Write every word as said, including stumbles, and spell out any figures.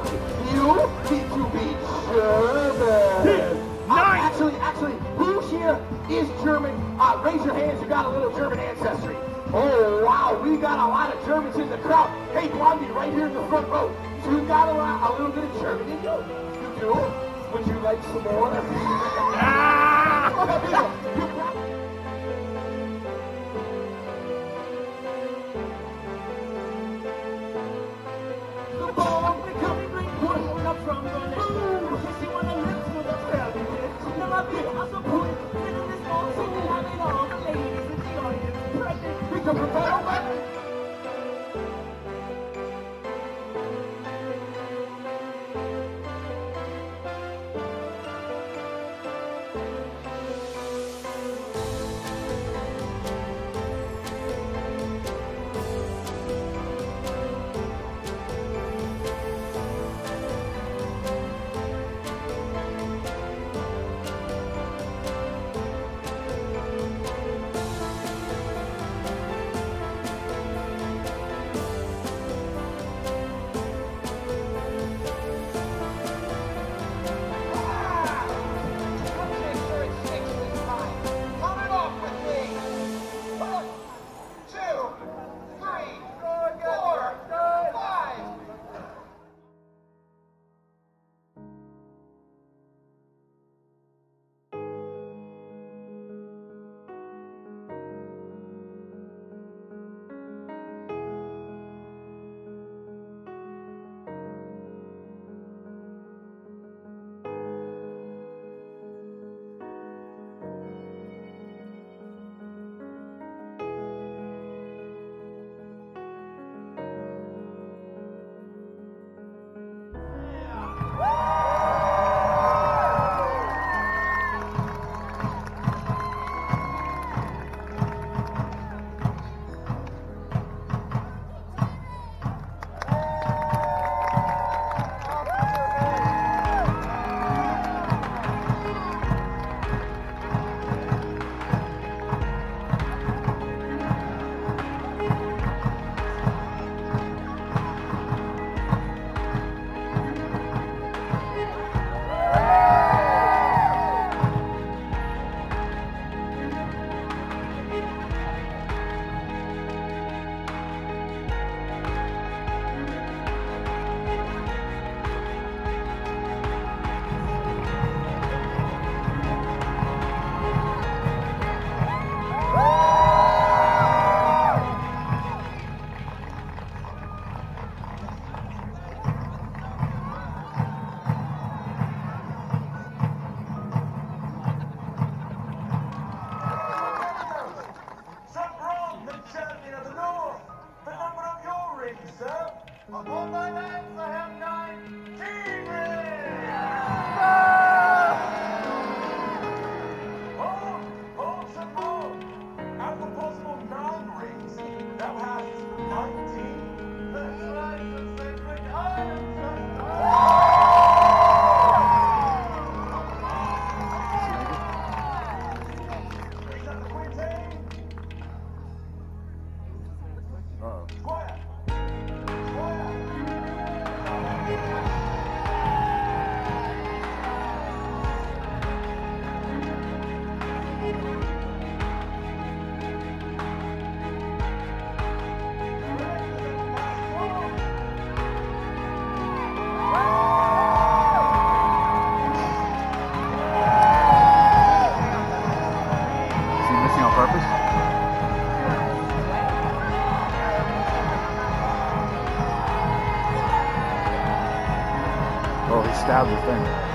You need to be German. Nice. Actually, actually, who here is German? Uh, raise your hands. You got a little German ancestry. Oh wow, we got a lot of Germans in the crowd. Hey, Blondie, right here in the front row. So you got a lot, a little bit of German in you. You do? Would you like some more? Ah! Stab the thing.